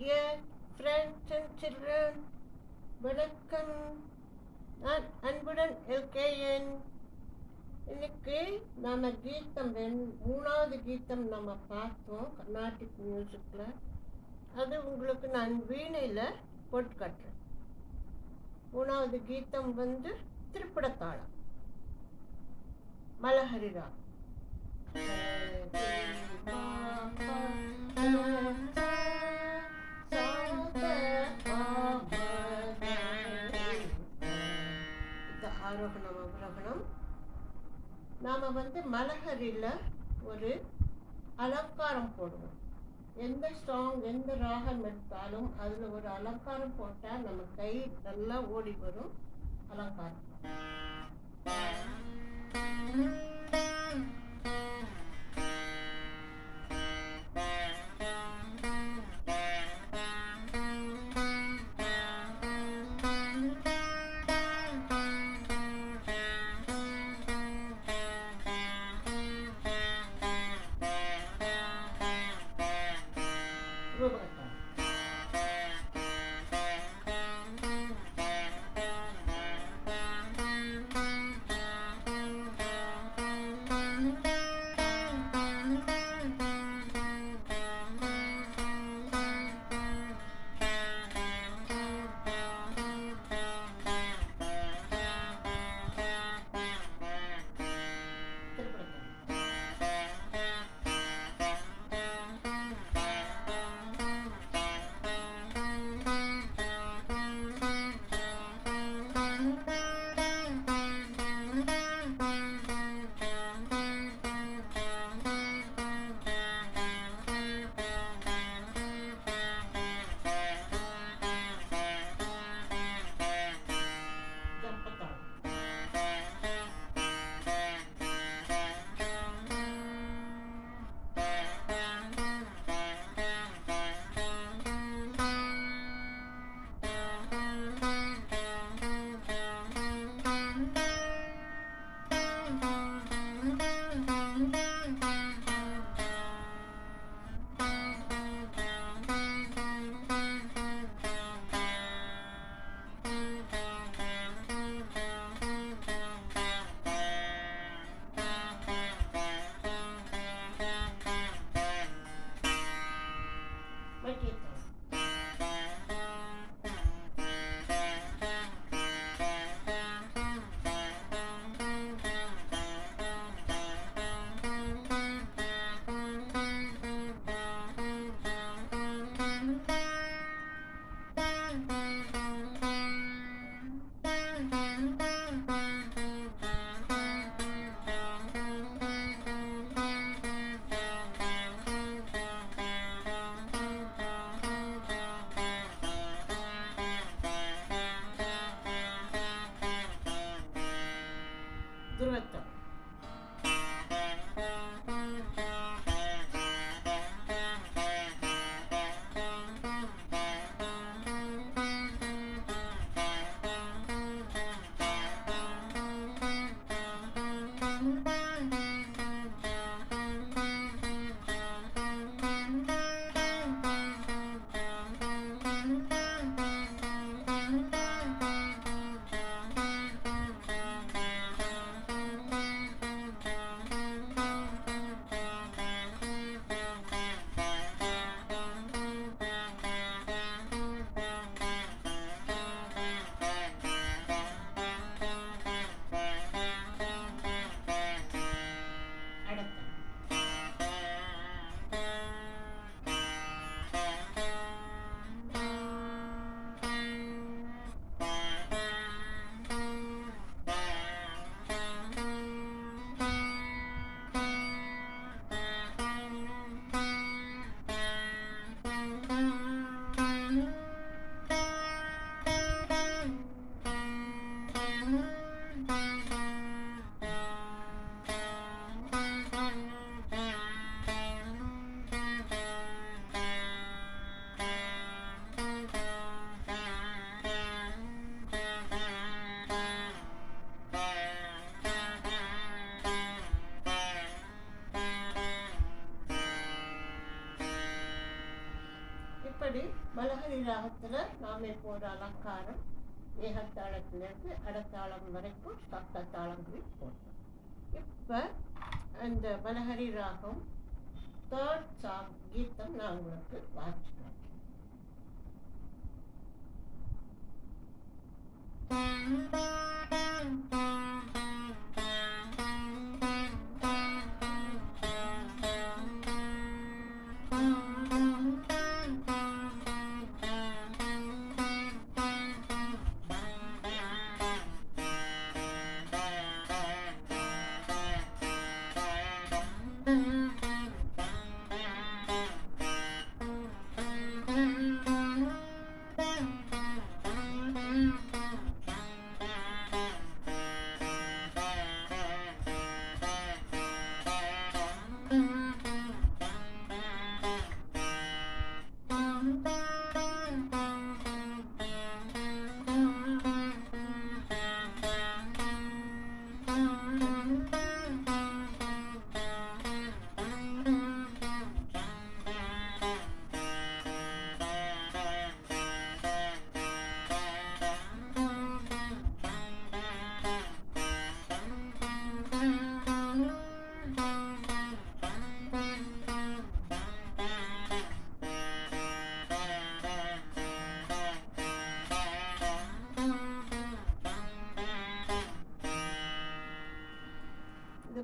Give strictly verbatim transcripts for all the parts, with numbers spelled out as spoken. Dear friends and children, வணக்கம். நான் அன்புடன் எல்கேஎன். இன்னைக்கு நம்ம கீதம் மூணாவது கீதம் நம்ம பார்த்தோம் கர்நாடிக் மியூசிக்கில். அது உங்களுக்கு நான் வீணையில் போட்டு காட்டுறேன். மூணாவது கீதம் வந்து திரிபுட தாளம், மலஹரி ராகம். ஆரோகணம் அவரோகணம். நாம் வந்து மலஹரியில் ஒரு அலங்காரம் போடுவோம். எந்த சாங் எந்த ராகம் எடுத்தாலும் அதில் ஒரு அலங்காரம் போட்டால் நம்ம கை நல்லா ஓடி வரும் அலங்காரம். இப்படி மலஹரி ராகத்தில் நாம் இப்போது அலங்காரம் ஏகத்தாளத்திலிருந்து அடத்தாளம் வரைக்கும் சப்த தாளங்களில் போட்டோம். இப்போ அந்த மலஹரி ராகம் தேர்ட் சாங் கீதம் நான் உங்களுக்கு வாசிக்கிறேன்.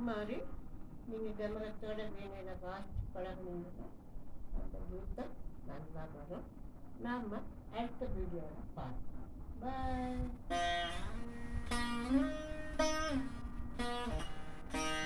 மாதிரி நீங்கள் கமனத்தோட வீணையில் வாசித்து பழகினீங்கன்னா அந்த கீதம் நல்லா வரும். நாம் அடுத்த வீடியோவில் பார்க்கலாம். பாய்.